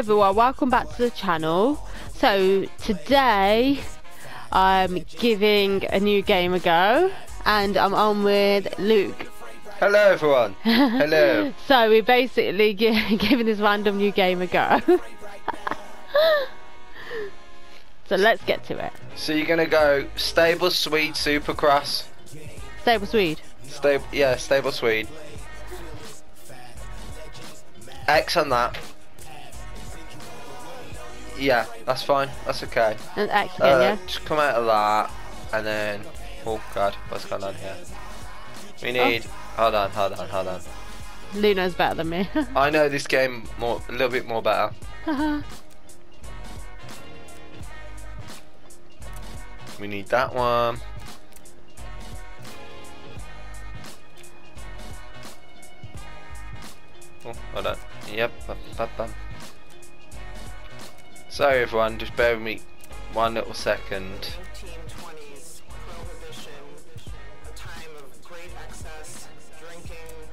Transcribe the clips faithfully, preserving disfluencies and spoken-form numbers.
everyone, welcome back to the channel. So today I'm giving a new game a go and I'm on with Luke. Hello everyone. Hello. So we're basically gi giving this random new game a go. So let's get to it. So you're gonna go Stable Swede Supercross. Stable Swede. Stable, yeah, Stable Swede. X on that. Yeah, that's fine. That's okay. And X again, uh, yeah. Just come out of that, and then. Oh God, what's going on here? We need. Oh. Hold on, hold on, hold on. Luna's better than me. I know this game more, a little bit more better. We need that one. Oh, hold on. Yep. Bum, bum, bum. Sorry everyone, just bear with me one little second.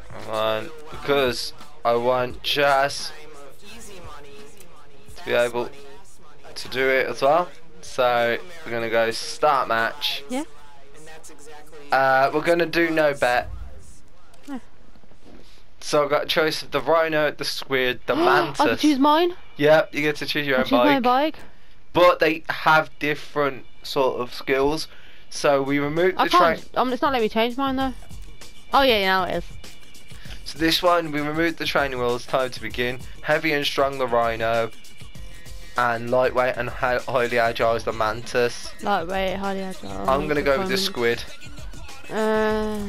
Come on, because I want just to be able to do it as well. So we're gonna go start match. Yeah. Uh, we're gonna do no bet. So I've got a choice of the rhino, the squid, the mantis. I can choose mine? Yep, you get to choose your own choose bike. My bike. But they have different sort of skills. So we removed I the train. Um, it's not letting me change mine though. Oh yeah, yeah, now it is. So this one, we removed the training wheels, time to begin. Heavy and strong, the rhino. And lightweight and highly agile is the mantis. Lightweight, highly agile. I'm going to go with the squid. Uh...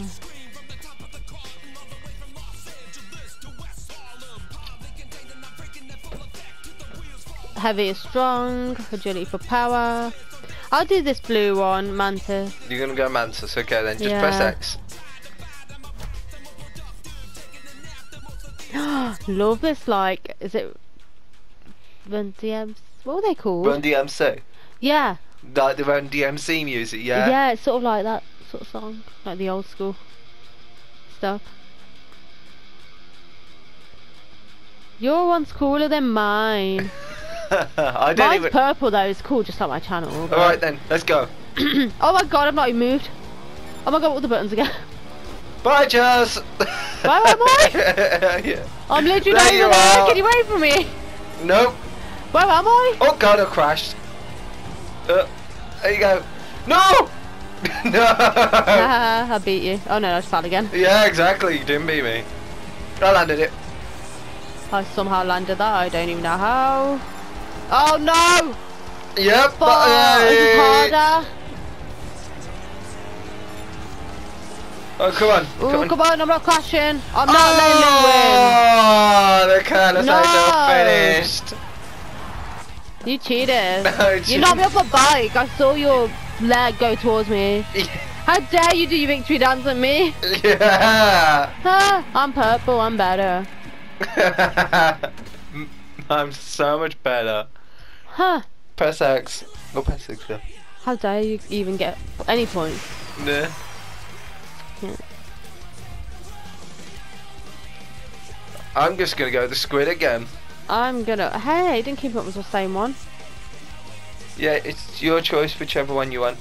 Heavy is strong, agility for power. I'll do this blue one, mantis. You're gonna go mantis, okay then, just yeah. press X. Love this, like, is it Run D M C? What were they called? Run D M C? Yeah. Like the Run D M C music, yeah? Yeah, it's sort of like that sort of song, like the old school stuff. Your one's cooler than mine. I don't Mine's even... purple though, it's cool, just like my channel. Alright then, let's go. Oh my god, I've not even moved. Oh my god, what are the buttons again? Bye, Jazz! Bye, bye, bye! Yeah. I'm literally not even there, get away from me! Nope. Where am I? Oh god, I crashed. Uh, there you go. No! No! I beat you. Oh no, I just fell again. Yeah, exactly, you didn't beat me. I landed it. I somehow landed that, I don't even know how. Oh no! Yep, but uh, is it harder? Oh come on! Oh come, come on! I'm not crashing. I'm oh, not letting you win. Oh, the careless no. finished. You cheated. No, you cheated. knocked me off my bike. I saw your leg go towards me. How dare you do your victory dance at me? Yeah. Ah, I'm purple. I'm better. I'm so much better. Huh? Press X. Go press X. Yeah. How dare you even get any points? Yeah. yeah. I'm just gonna go with the squid again. I'm gonna. Hey, I didn't keep up with the same one. Yeah, it's your choice, whichever one you want.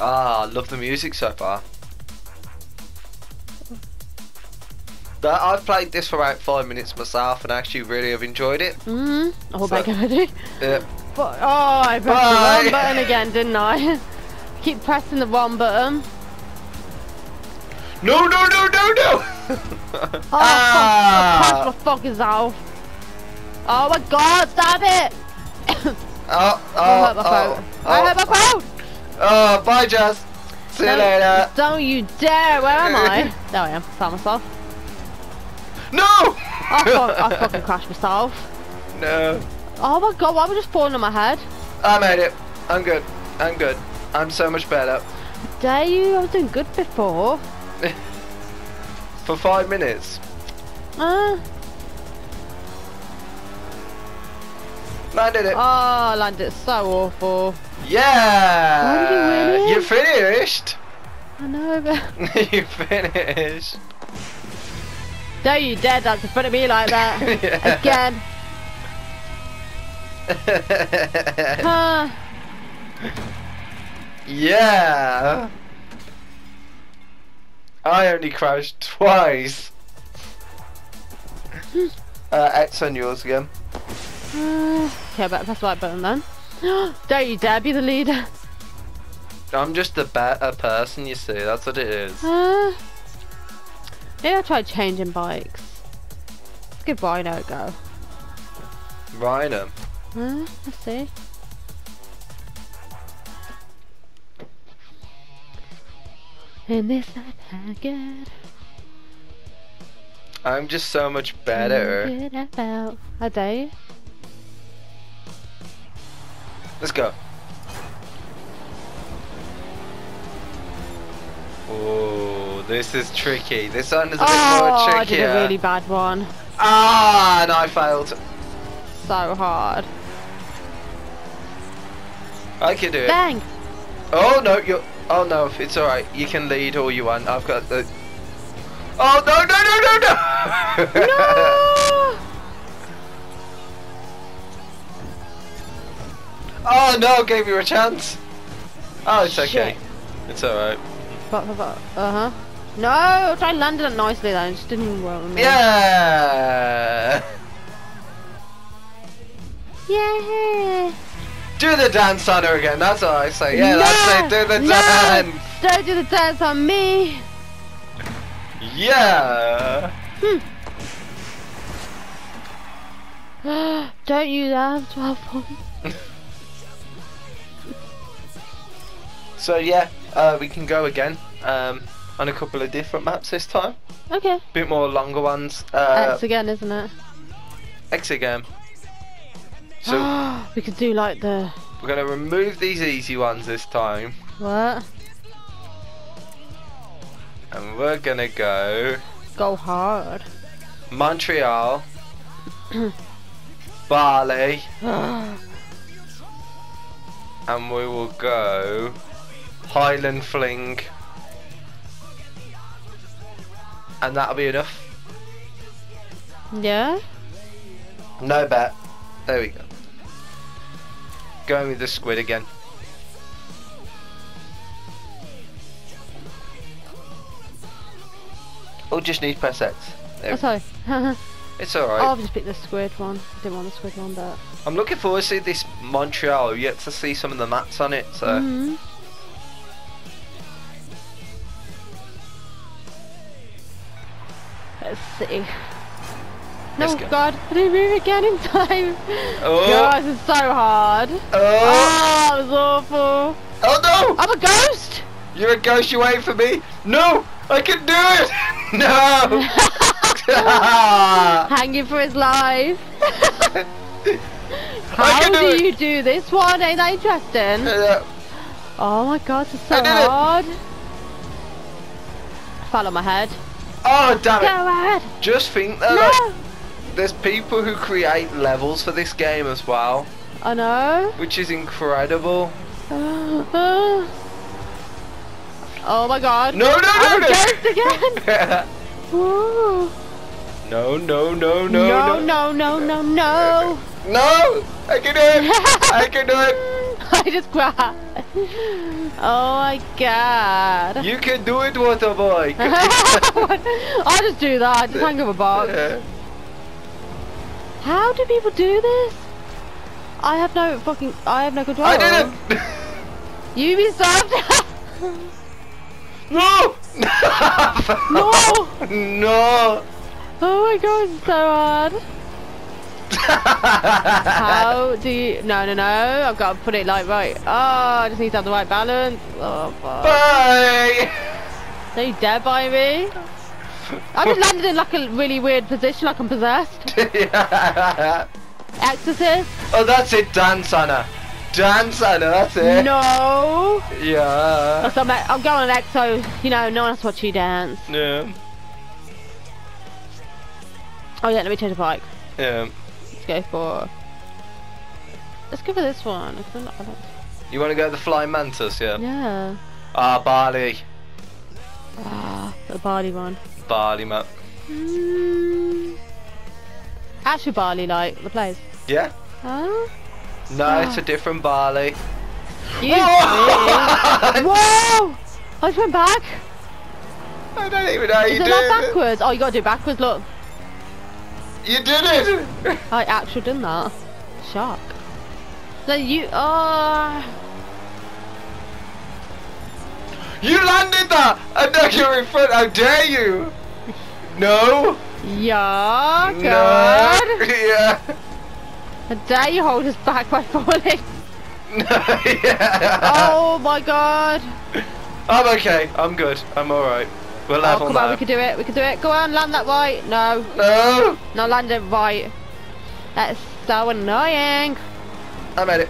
Ah, love the music so far. That, I've played this for about five minutes myself and actually really have enjoyed it. Mm-hmm. I hope so, I can do. Yeah. But, oh, I pressed Bye. the wrong button again, didn't I? Keep pressing the wrong button. No, no, no, no, no! Oh, ah. fuck, I crashed my fuckers off. Oh my god, damn it! Oh, oh, I hurt my phone. Oh, I hurt my phone! Oh, bye, Jazz. See no, you later. Don't you dare. Where am I? There I am. Found myself. No! I, thought, I fucking crashed myself. No. Oh my god, why am I just falling on my head? I made it. I'm good. I'm good. I'm so much better. Dare you? I was doing good before. For five minutes. Uh, Landed it. Oh, landed it so awful. Yeah. Why did you win it? You finished. I know, but you finished. Don't you dare dance in front of me like that yeah. again. huh. Yeah. I only crashed twice. uh, X on yours again. Uh, okay, but press the right button then. Don't you dare be the leader. I'm just a better person, you see. That's what it is. Uh, maybe I'll try changing bikes. Let's give Rhino a go. Rhino? Uh, let's see. And this I get. I'm just so much better. About a day. Let's go. Oh, this is tricky. This one is a bit oh, more tricky. I did a really bad one. Ah, and I failed. So hard. I can do it. Bang. Oh no, you're. Oh no, it's alright. You can lead all you want. I've got the. Oh no no no no no! No! Oh no! Gave you a chance. Oh, it's okay. Shit. It's alright. Uh huh. No, I tried landing it nicely though. It just didn't work. Yeah. Yeah. Do the dance on her again, that's all I say. Yeah, no, that's it, do the no, dance! Don't do the dance on me! Yeah! Hmm. Don't you have twelve points? So yeah, uh, we can go again um, on a couple of different maps this time. Okay. Bit more longer ones. Uh, X again, isn't it? X again. So we could do like the. We're gonna remove these easy ones this time. What? And we're gonna go. Go hard. Montreal. Bali. And we will go. Highland Fling. And that'll be enough. Yeah. No bet. There we go. Going with the squid again. Oh, just need to press X. There oh, sorry. It's alright. Oh, I've just picked the squid one. I didn't want the squid one, but. I'm looking forward to see this Montreal. You get to see some of the maps on it, so. Mm-hmm. Let's see. No, go. God, I didn't move again in time. Oh. God, this is so hard. Oh, oh it was awful. Oh no! I'm a ghost! You're a ghost, you wait for me? No! I can do it! No! Hanging for his life. How do, do you do this one? Ain't that interesting? Yeah. Oh my God, this is so I hard. It. I fell on my head. Oh, damn it. Go ahead. Just think that. No. Like, there's people who create levels for this game as well. I know. Which is incredible. Oh my God. No, no, no, I'm no. Ghost again. Woo. No, no, no, no, no. No, no, no, no, no. No, I can do it. I can do it. I just cried. Oh my God. You can do it, water boy. I just do that. I just hang up a box. Yeah. How do people do this? I have no fucking. I have no control. I did it. You be served. No. No. No. Oh my God, it's so hard. How do you? No, no, no. I've got to put it like right. Oh, I just need to have the right balance. Oh fuck. Bye. Don't you dare buy me. I just landed in like a really weird position, like I'm possessed. Yeah. Exorcist. Oh, that's it, dance Anna. Dance Anna, that's it. No. Yeah. So I'm, I'm going on Exo, you know, no one has to watch you dance. Yeah. Oh yeah, let me change the bike. Yeah. Let's go for Let's go for this one. I don't, I don't... You want to go to the flying mantis, yeah? Yeah. Ah, barley. Ah, the barley one. Barley map. Mm. Actually, barley like the place. Yeah. Huh? No, ah. It's a different barley. You Whoa! Whoa! I just went back. I don't even know how you did it. Is it like backwards? Oh, you gotta do it backwards. Look. You did it. I actually done that. Shark. No, you. Ah. Uh... You landed that, and now you're in front. How dare you? No. Yeah. Good. No. Yeah. How dare you hold us back by falling? No. Yeah. Oh my God. I'm okay. I'm good. I'm all right. We'll oh, level come now. On, we can do it. We can do it. Go on, land that right. No. No. No, land it right. That's so annoying. I made it.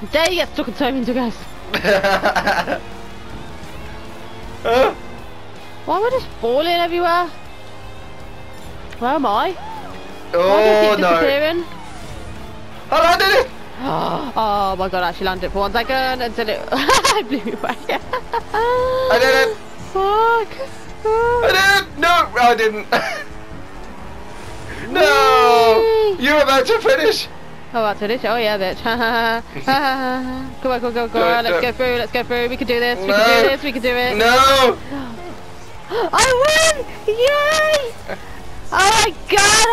How dare you get stuck in so many guys? uh. Why am I just falling everywhere? Where am I? Oh no! I landed it! Oh, oh my God! I actually landed it for one second until it blew me away. I did it! Fuck! I did it! No, I didn't. No! Wee. You're about to finish. Oh, about to finish? Oh yeah, bitch! Come on, come on, come on! Go on. Let's go through. Let's go through. We can do this. No. We can do this. We can do it. No! I win! Yay! Oh my God, I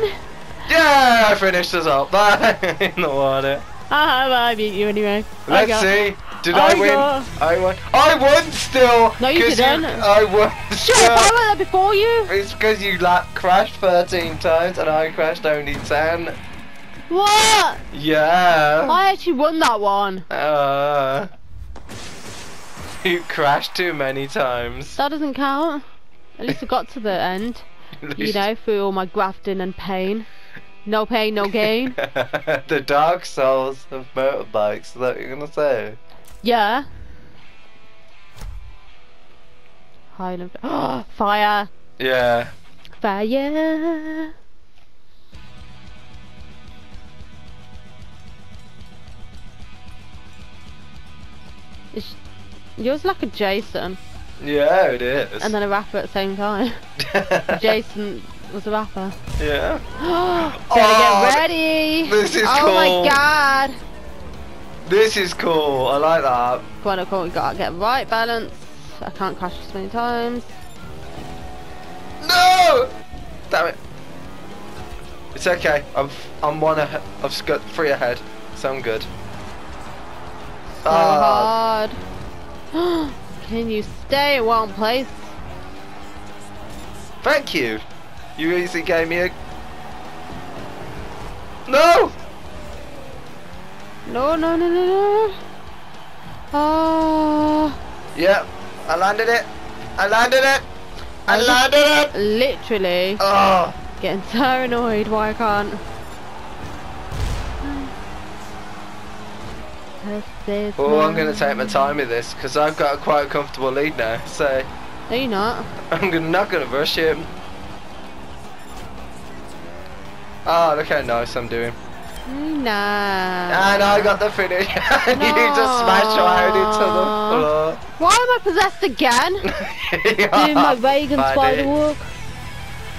win! Yeah, I finished this up. Bye in the water. Ah, uh, well, I beat you anyway. Let's I see. Did I, I win? Got... I won. I won still. No, you didn't. You... I won. Still. Shit, I won that before you. It's because you like, crashed thirteen times and I crashed only ten. What? Yeah. I actually won that one. Uh. You crashed too many times. That doesn't count. At least I got to the end. You know, through all my grafting and pain. No pain, no gain. The dark souls of motorbikes, is that what you're gonna say? Yeah. Highland. Oh, fire! Yeah. Fire! It's, yours like a Jason. Yeah, it is. And then a rapper at the same time. Jason was a rapper. Yeah. Better oh, get ready. This is oh cool. Oh my God. This is cool. I like that. Come on, come on. We gotta get right balance. I can't crash this many times. No! Damn it. It's okay. I'm I'm one. Ahead. I've got three ahead. So I'm good. So uh, hard. Can you stay in one place? Thank you. You easily gave me a... No! No, no, no, no, no. Oh. Yep. I landed it. I landed it. I, I landed it. Literally. Oh. Getting so annoyed why I can't. Oh, I'm going to take my time with this because I've got a quite comfortable lead now. So. No, you're not. I'm not going to rush him. Oh, look how nice I'm doing. Nah. And I got the finish. No. You just smashed right into the floor. Why am I possessed again? Doing my Reagan spider walk.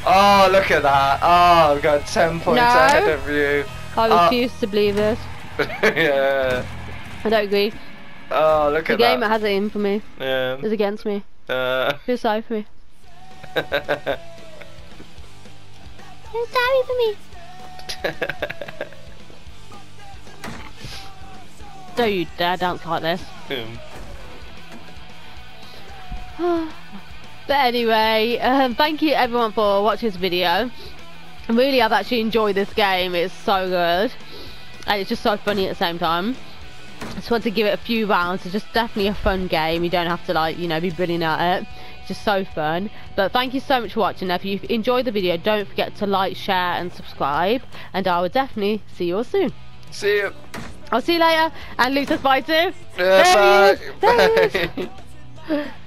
Oh, look at that. Oh, I've got ten points no. ahead of you. I refuse oh. to believe this. Yeah. I don't agree. Oh, look the at that. The game has it in for me. Yeah. It's against me. Uh. Feel sorry for me. Feel sorry for me. Don't you dare dance like this. Mm. But anyway, um, thank you everyone for watching this video. I really have actually enjoyed this game. It's so good. And it's just so funny at the same time. I just want to give it a few rounds. It's just definitely a fun game. You don't have to like, you know, be brilliant at it. It's just so fun. But thank you so much for watching. Now, if you've enjoyed the video, don't forget to like, share and subscribe. And I will definitely see you all soon. See you. I'll see you later. And Luke says bye too. Yeah, bye. Bye.